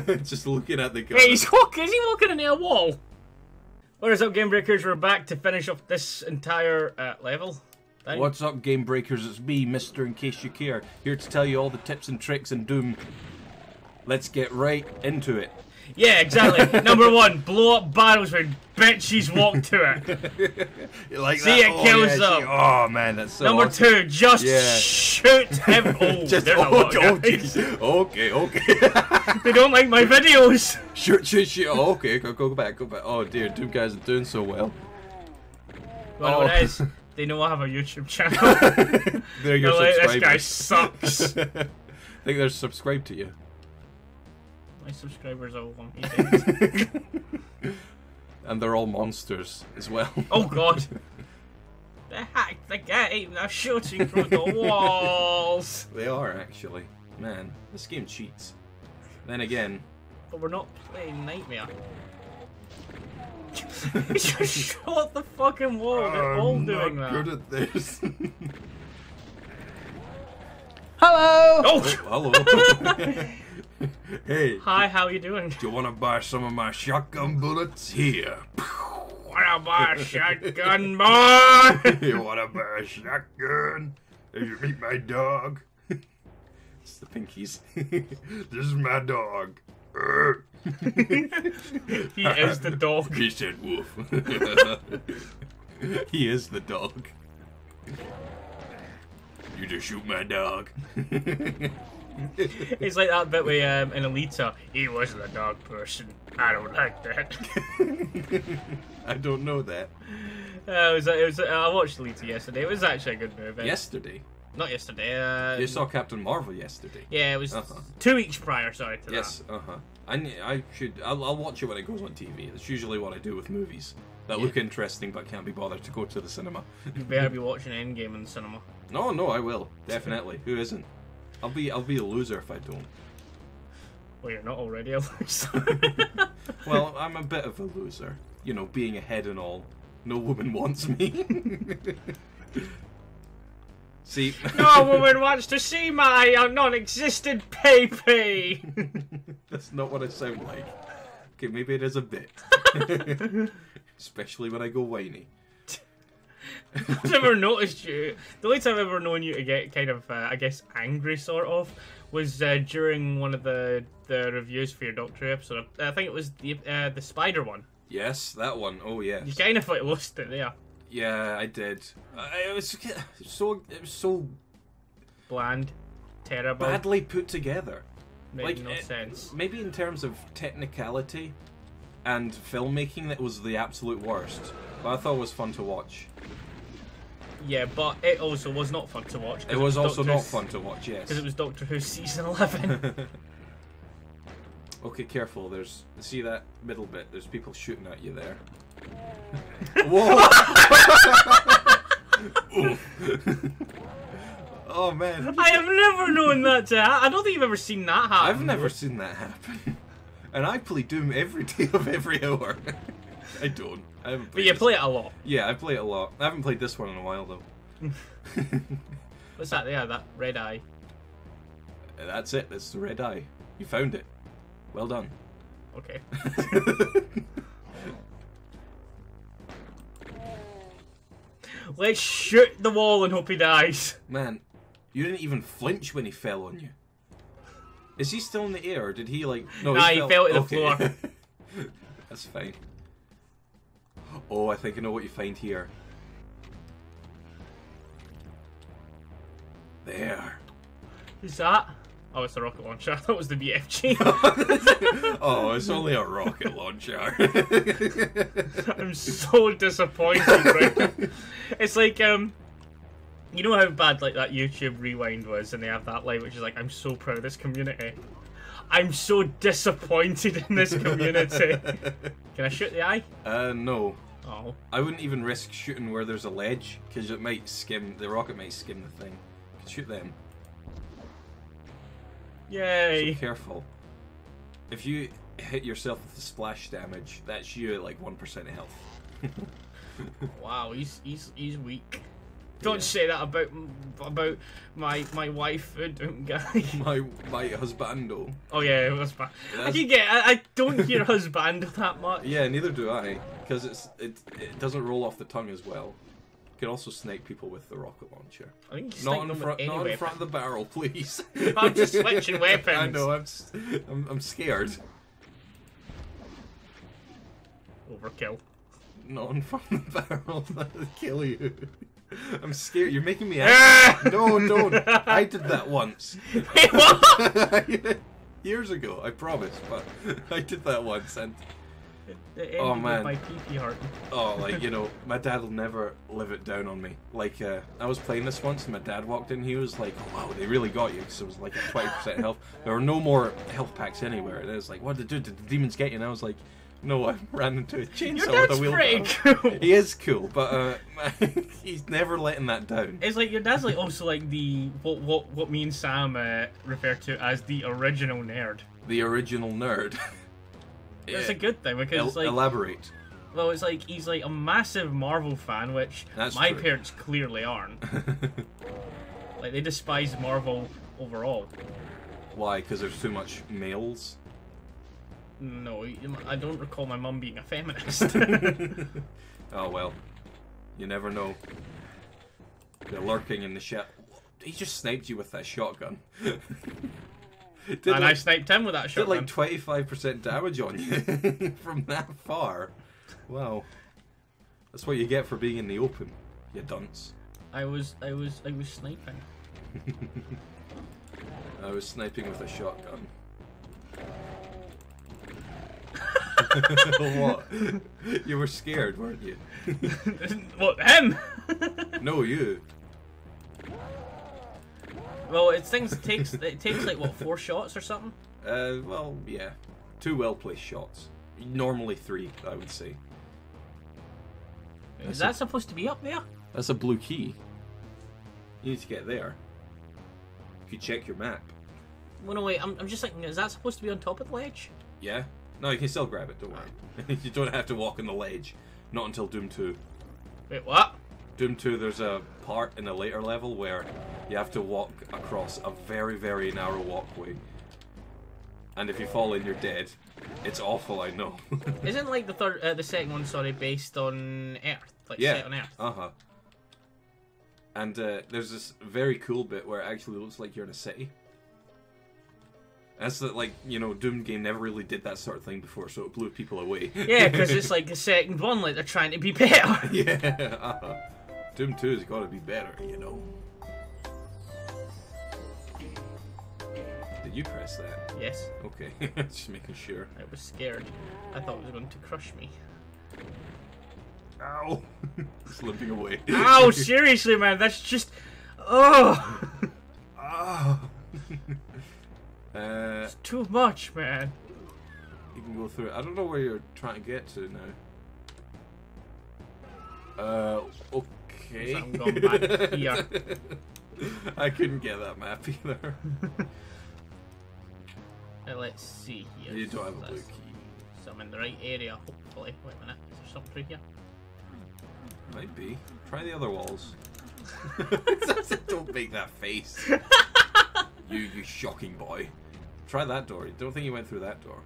Just looking at the guy. Yeah, he's walking. Is he walking into a wall? What is up, Game Breakers? We're back to finish off this entire level. Thanks. What's up, Game Breakers? It's me, Mr. In Case You Care, here to tell you all the tips and tricks in Doom. Let's get right into it. Yeah, exactly. Number one, blow up barrels when bitches walk to it. You like see, that? It kills them. Oh man, that's so. Number awesome. Two, just shoot him. Oh, just, okay. They don't like my videos. Shoot, shoot, shoot. Oh, okay, go back. Oh dear, Doom guys are doing so well. Well, oh. It is. They know I have a YouTube channel. They're your subscribers. This guy sucks. I think they're subscribed to you. My subscribers are all lumpy. And they're all monsters as well. Oh god! The heck, the game, they're shooting through the walls! They are actually. Man, this game cheats. Then again... But we're not playing Nightmare. He just shot the fucking wall, they're all doing that. I'm not good at this. Hello! Oh, hello! Hey. Hi, how are you doing? Do you want to buy some of my shotgun bullets? Here. Wanna buy a shotgun, boy? You wanna buy a shotgun? Did you meet my dog? It's the pinkies. This is my dog. He is the dog. He said woof. He is the dog. You just shoot my dog. It's like that bit with in Alita. He wasn't a dog person. I don't like that. I don't know that. I watched Alita yesterday. It was actually a good movie. Yesterday? Not yesterday. You saw Captain Marvel yesterday. Yeah, it was 2 weeks prior. Sorry to that. Yes. I should. I'll watch it when it goes on TV. That's usually what I do with movies that look interesting but can't be bothered to go to the cinema. You better be watching Endgame in the cinema. No, no, I will definitely. Who isn't? I'll be a loser if I don't. Well, you're not already a loser. Well, I'm a bit of a loser. You know, being ahead and all. No woman wants me. See? No woman wants to see my non-existent pee-pee. That's not what I sound like. Okay, maybe it is a bit. Especially when I go whiny. I've never noticed you. The only time I've ever known you to get kind of, I guess, angry sort of, was during one of the reviews for your Doctor Who episode. I think it was the spider one. Yes, that one. Oh yeah. You kind of like lost it there. Yeah, I did. It was so bland, terrible, badly put together. Made like, no sense. Maybe in terms of technicality and filmmaking, that was the absolute worst. But I thought it was fun to watch. Yeah, but it also was not fun to watch. It was also not fun to watch, yes. Because it was Doctor Who Season 11. Okay, careful. There's... See that middle bit? There's people shooting at you there. Whoa! Oh, man. I have never known that to happen. I don't think you've ever seen that happen. I've never seen that happen. And I play Doom every day of every hour. I don't. I haven't played. But you play it a lot. Yeah, I play it a lot. I haven't played this one in a while though. What's that there? That red eye. That's it. That's the red eye. You found it. Well done. Okay. Let's shoot the wall and hope he dies. Man, you didn't even flinch when he fell on you. Is he still in the air or did he like... No, nah, he fell to the floor. That's fine. Oh, I think I know what you find here. There. Who's that? Oh, it's a rocket launcher. I thought it was the BFG. Oh, it's only a rocket launcher. I'm so disappointed right now. It's like, you know how bad like that YouTube rewind was and they have that line which is like, I'm so proud of this community. I'm so disappointed in this community. Can I shoot the eye? No. Oh. I wouldn't even risk shooting where there's a ledge, because it might skim, the rocket might skim the thing. You can shoot them. Yay. So careful. If you hit yourself with the splash damage, that's you at like 1% of health. Wow, he's weak. Don't say that about my wife, guy. My husbando. Oh yeah, husband. I can get. I don't hear husbando that much. Yeah, neither do I, because it doesn't roll off the tongue as well. You can also snake people with the rocket launcher. I think you not in front of the barrel, please. I'm just switching weapons. I know. I'm scared. Overkill. Not in front of the barrel. That'll kill you. I'm scared. You're making me angry. No, don't. I did that once. Wait, what? Years ago, I promise, but I did that once, and it oh man, my pee-pee heart. Oh, like, you know, my dad will never live it down on me. Like, I was playing this once, and my dad walked in. He was like, "Oh, wow, they really got you." Because it was like 20% health. There were no more health packs anywhere. And it was like, "What did the demons get you?" And I was like, "No, I ran into a chainsaw with a wheelbarrow." Cool. He is cool, but he's never letting that down. It's like your dad's like also like the what me and Sam refer to as the original nerd. The original nerd. It's a good thing because it's like elaborate. Well, it's like he's like a massive Marvel fan, which my parents clearly aren't. Like they despise Marvel overall. Why? Because there's too much males. No, I don't recall my mum being a feminist. Oh well, you never know. They're lurking in the shit. He just sniped you with that shotgun. And like, I sniped him with that shotgun. Did like 25% damage on you from that far. Wow, that's what you get for being in the open, you dunce. I was sniping. I was sniping with a shotgun. What? You were scared, weren't you? What, him? No, you. Well, it takes like what, 4 shots or something? Well, yeah, 2 well-placed shots. Normally 3, I would say. Is that supposed to be up there? That's a blue key. You need to get there. If you check your map. Well, no, wait. I'm just thinking. Is that supposed to be on top of the ledge? Yeah. No, you can still grab it, don't worry. You don't have to walk on the ledge. Not until Doom 2. Wait, what? Doom 2, there's a part in a later level where you have to walk across a very, very narrow walkway. And if you fall in, you're dead. It's awful, I know. Isn't like the second one, sorry, based on Earth? Like, yeah, set on Earth. Uh-huh. And there's this very cool bit where it actually looks like you're in a city. That's that, like, you know, Doom game never really did that sort of thing before, so it blew people away. Yeah, because it's like the second one, like they're trying to be better. Yeah, Doom 2 has got to be better, you know. Did you press that? Yes. Okay, just making sure. I was scared. I thought it was going to crush me. Ow! Slipping away. Ow! Seriously, man, that's just. Oh. Oh. It's too much, man. You can go through it. I don't know where you're trying to get to now. Okay. I'm going back here. I couldn't get that map either. Now let's see here. You don't have a blue key. So I'm in the right area, hopefully. Wait a minute. Is there something through here? Might be. Try the other walls. Don't make that face. You shocking boy. Try that door. Don't think you went through that door.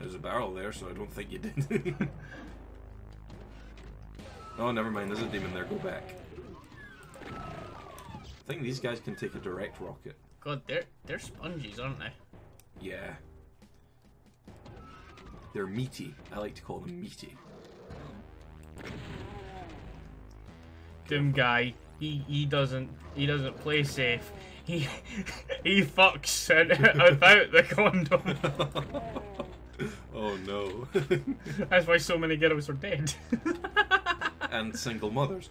There's a barrel there, so I don't think you did. Oh, never mind. There's a demon there. Go back. I think these guys can take a direct rocket. God, they're sponges, aren't they? Yeah. They're meaty. I like to call them meaty. Doom guy. He doesn't play safe. He fucks without the condom. Oh no! That's why so many ghettos are dead. And single mothers.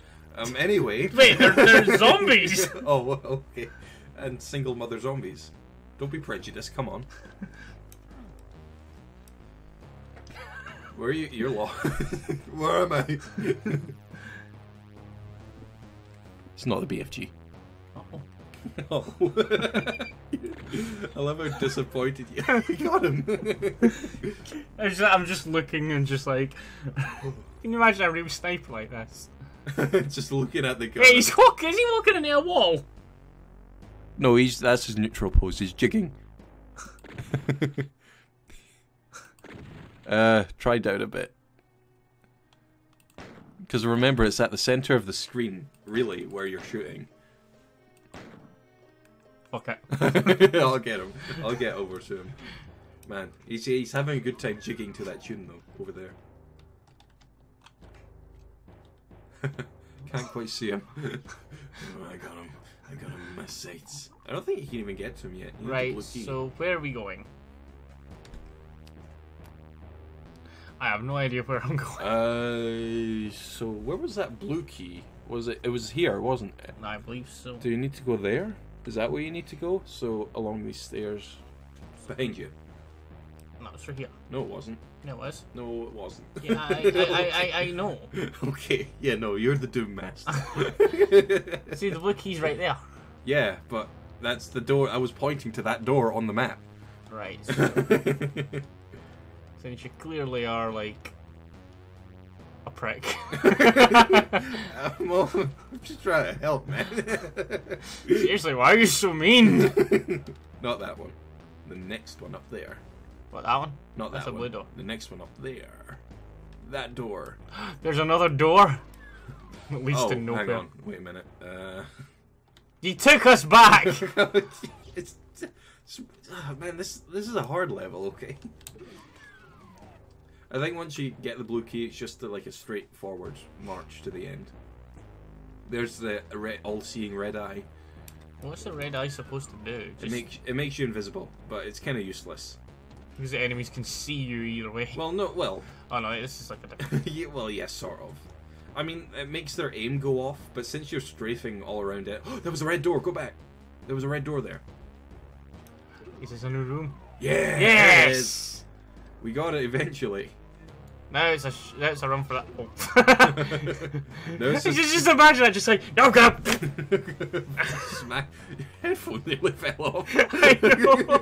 Anyway. Wait, they're zombies. Oh, okay. And single mother zombies. Don't be prejudiced. Come on. Where are you? You're lost. Where am I? It's not the BFG. Uh-oh. Oh. I love how disappointed you are. You got him. I'm just looking and just like... Can you imagine everybody with a sniper like this? Just looking at the gun. Wait, is he walking near a wall? No, that's his neutral pose. He's jigging. Try down a bit. Because remember, it's at the centre of the screen, really, where you're shooting. Fuck it. I'll get him. I'll get over to him. Man, he's having a good time jigging to that tune, though, over there. Can't quite see him. Oh, I got him. I got him in my sights. I don't think you can even get to him yet. Right, so where are we going? I have no idea where I'm going. So where was that blue key? Was it? It was here, wasn't it? I believe so. Do you need to go there? Is that where you need to go? So along these stairs, behind you. No, it's right here. No, it wasn't. Yeah, it was. No, it wasn't. Yeah, I know. Okay. Yeah, no, you're the Doom Master. See, the blue key's right there. Yeah, but that's the door. I was pointing to that door on the map. Right. So... Since you clearly are like a prick. I'm just trying to help, man. Seriously, why are you so mean? Not that one. The next one up there. What, that one? Not that one. That's a blue door. The next one up there. That door. There's another door? At least in no. Hang on. Wait a minute. You took us back! Man, this is a hard level, okay? I think once you get the blue key, it's just like a straightforward march to the end. There's the all-seeing red eye. What's the red eye supposed to do? Just... It makes you invisible, but it's kind of useless. Because the enemies can see you either way. Well, no, well... Oh no, this is like a different... Yeah, well, yes, yeah, sort of. I mean, it makes their aim go off, but since you're strafing all around it... Oh, there was a red door, go back! There was a red door there. Is this a new room? Yeah! Yes! We got it eventually. Now it's a run for that. Oh. No, just imagine that, just like, no, go! Smack. Your headphone nearly fell off. I know.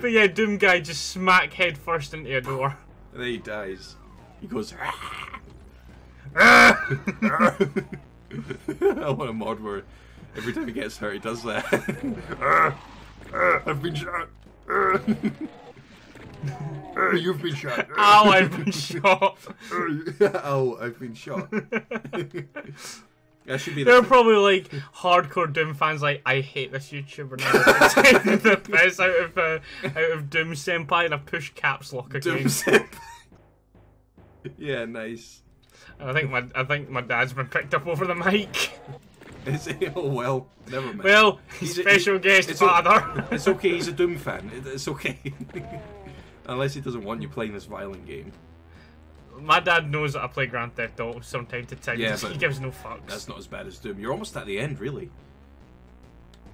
But yeah, Doom Guy just smack head first into a door. And then he dies. He goes, I want a mod where every time he gets hurt, he does that. I've been shot. You've been shot. Ow, I've been shot. Ow, I've been shot. That should be. They're probably like hardcore Doom fans. Like, I hate this YouTuber now. Taking the piss out of Doom Senpai, and I push caps lock again. Doom Senpai. Yeah, nice. I think my dad's been picked up over the mic. Is he? Oh well, never mind. Well, he's a special guest father. It's okay. He's a Doom fan. It's okay. Unless he doesn't want you playing this violent game. My dad knows that I play Grand Theft Auto from time to time. Yeah, he gives no fucks. That's not as bad as Doom. You're almost at the end, really.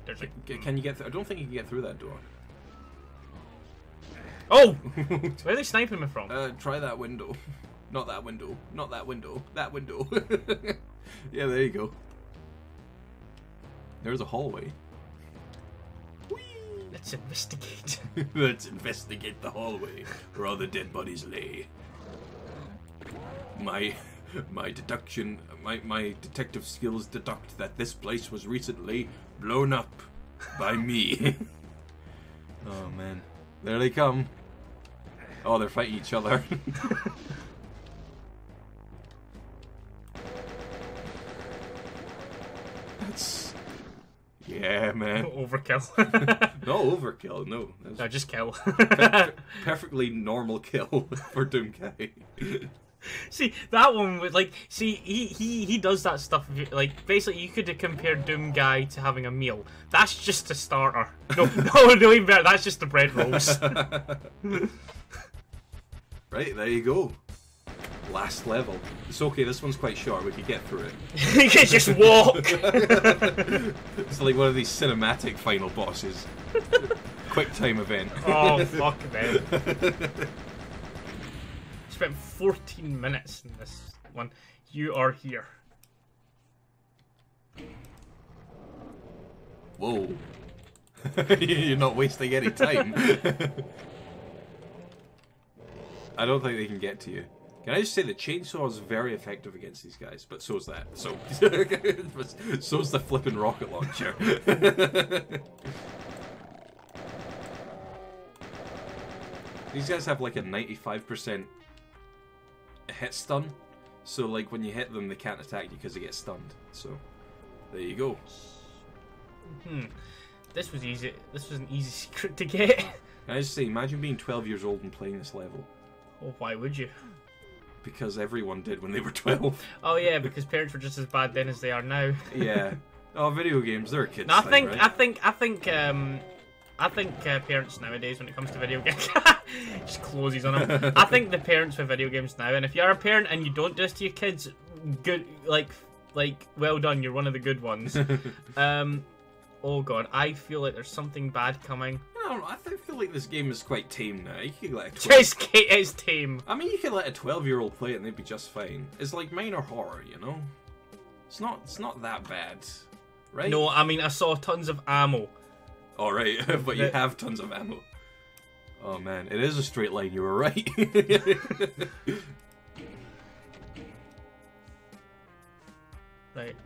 There's a... Can you get? I don't think you can get through that door. Oh! Where are they sniping me from? Try that window. Not that window. Not that window. That window. Yeah, there you go. There's a hallway. Let's investigate. Let's investigate the hallway where all the dead bodies lay. My detective skills deduct that this place was recently blown up by me. Oh man, there they come. Oh, they're fighting each other. That's... Yeah, man. Overkill. No overkill, no. That's no, just kill. Perfectly normal kill for Doom Guy. See, that one would, like, see, he does that stuff, like, basically you could compare Doom Guy to having a meal. That's just a starter. No, no, even better, that's just the bread rolls. Right, there you go. Last level. It's okay, this one's quite short, we could get through it. You can just walk! It's like one of these cinematic final bosses. Quick time event. Oh, fuck them. Spent 14 minutes in this one. You are here. Whoa. You're not wasting any time. I don't think they can get to you. Can I just say the chainsaw is very effective against these guys, but so's that. So, so's the flipping rocket launcher. These guys have like a 95% hit stun, so like when you hit them, they can't attack you because they get stunned. So, there you go. Hmm. This was easy. This was an easy secret to get. Can I just say, imagine being 12 years old and playing this level. Oh, why would you? Because everyone did when they were 12. Oh yeah, because parents were just as bad then as they are now. Yeah. Oh, video games, they're a kid's thing, right? I think parents nowadays, when it comes to video games, just closes on them. I think the parents for video games now, and if you're a parent and you don't do this to your kids, good, like well done, you're one of the good ones. Oh god, I feel like there's something bad coming. I feel like this game is quite tame now. You can let a 12... It's tame. I mean, you can let a 12-year-old play it and they'd be just fine. It's like minor horror, you know? It's not that bad, right? No, I mean, I saw tons of ammo. Alright, but you have tons of ammo. Oh man, it is a straight line, you were right. Right.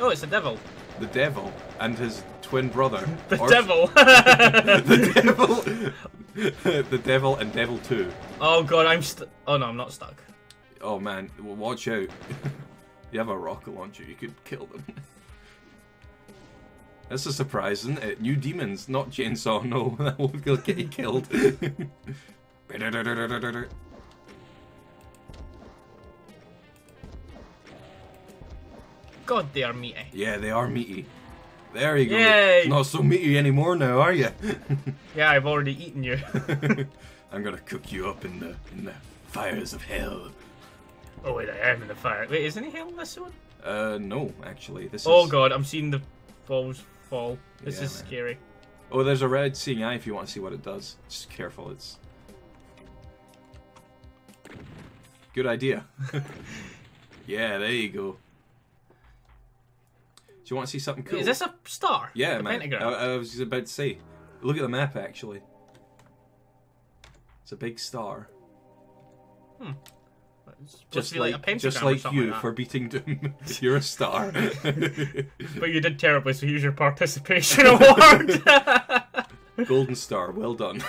Oh, it's the devil. The devil and his twin brother. The devil. The devil. The devil and Devil 2. Oh god, I'm stuck. Oh no, I'm not stuck. Oh man, well, watch out. You have a rocket launcher, you could kill them. That's a surprise, isn't it? New demons, not chainsaw, no. That won't get you killed. God, they are meaty. Yeah, they are meaty. There you go. Yay. Not so meaty anymore now, are you? Yeah, I've already eaten you. I'm gonna cook you up in the fires of hell. Oh wait, I am in the fire. Wait, isn't he hell in this one? No, actually, this. Oh god, I'm seeing the balls fall. This is scary. Oh, there's a red seeing eye if you want to see what it does. Just careful, it's. Good idea. Yeah, there you go. Do you want to see something cool? Is this a star? Yeah, man. I was about to say. Look at the map, actually. It's a big star. Hmm. It's just like a pentagram. Just like you for beating Doom. You're a star. But you did terribly, so here's your participation award. Golden star. Well done.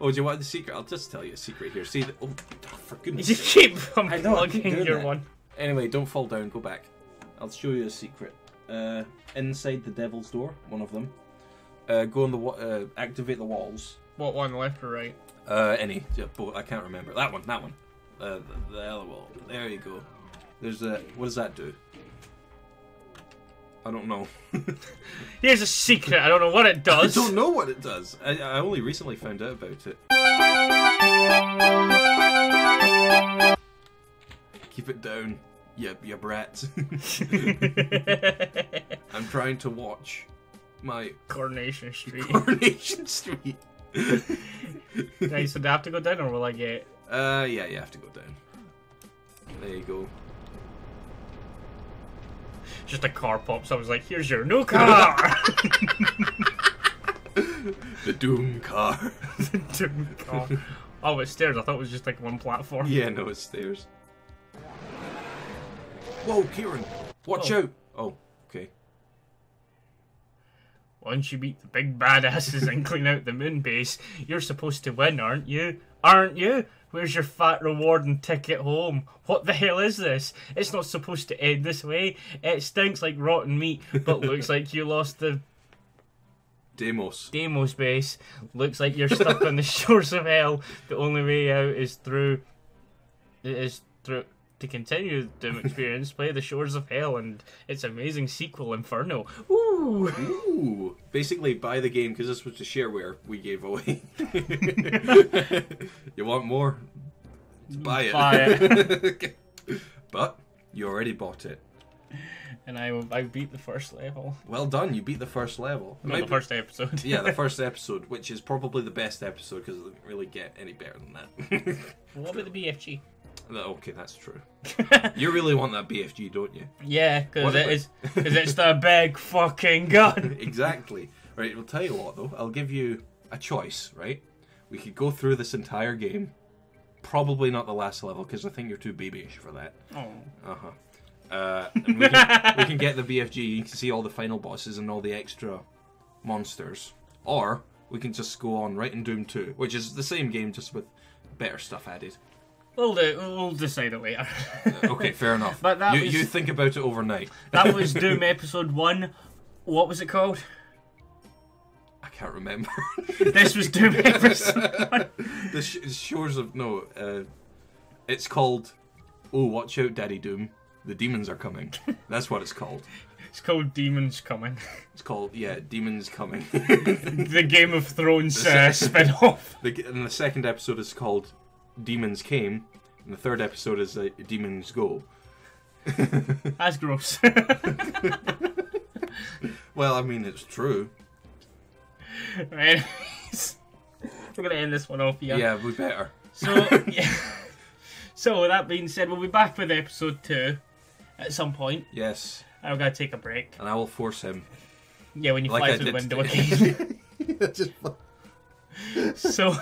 Oh, do you want the secret? I'll just tell you a secret here. See, oh, for goodness sake. You keep unplugging your one. Anyway, don't fall down. Go back. I'll show you a secret. Inside the devil's door, one of them. Go on the activate the walls. What one, left or right? Any. Yeah, both. I can't remember. That one. That one. The other wall. There you go. There's a. What does that do? I don't know. Here's a secret. I don't know what it does. I don't know what it does. I only recently found out about it. Keep it down. You brat. I'm trying to watch my... Coronation Street. Coronation Street. Nice, so do I have to go down or will I get... Yeah, you have to go down. There you go. Just a car pops, I was like, here's your new car! The Doom car. The Doom car. Oh, it's stairs, I thought it was just like one platform. Yeah, no, it's stairs. Whoa, Kieran! Watch out! Oh, okay. Once you beat the big badasses and clean out the moon base, you're supposed to win, aren't you? Aren't you? Where's your fat reward and ticket home? What the hell is this? It's not supposed to end this way. It stinks like rotten meat, but looks like you lost the... Deimos base. Looks like you're stuck on the shores of hell. The only way out is through... To continue the Doom experience, play The Shores of Hell and its amazing sequel, Inferno. Ooh! Ooh! Basically, buy the game, because this was the shareware we gave away. You want more? Buy it. But, you already bought it. and I beat the first level. Well done, you beat the first level. Not the first episode. Yeah, the first episode, which is probably the best episode because it didn't really get any better than that. What about the BFG? Okay, that's true. You really want that BFG, don't you? Yeah, because it's the big fucking gun. Exactly. Right, I'll tell you what though, I'll give you a choice, right? We could go through this entire game. Probably not the last level, because I think you're too babyish for that. Oh. Uh-huh. And we can get the BFG, you can see all the final bosses and all the extra monsters. Or, we can just go on right in Doom 2, which is the same game, just with better stuff added. We'll decide it later. Okay, fair enough. But that you think about it overnight. That was Doom Episode 1. What was it called? I can't remember. This was Doom Episode 1. The Shores of... No. It's called... Oh, watch out, Daddy Doom. The demons are coming. That's what it's called. It's called Demons Coming. It's called, yeah, Demons Coming. The Game of Thrones spin-off. And the second episode is called... Demons Came, and the third episode is Demons Go. That's gross. Well, I mean, it's true. Right. We're going to end this one off here. Yeah, we better. So, yeah. So, that being said, we'll be back with episode 2 at some point. Yes. I'm going to take a break. And I will force him. Yeah, when you fly through the window again. So...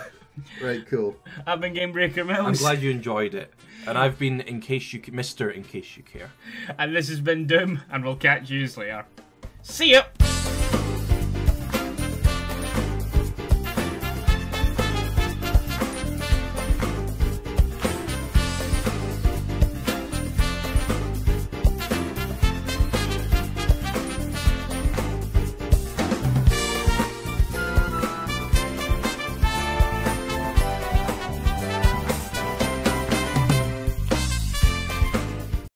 Right, cool. I've been Game Breaker Mills. I'm glad you enjoyed it. And I've been Mr. In Case You Care. And this has been Doom, and we'll catch you later. See ya!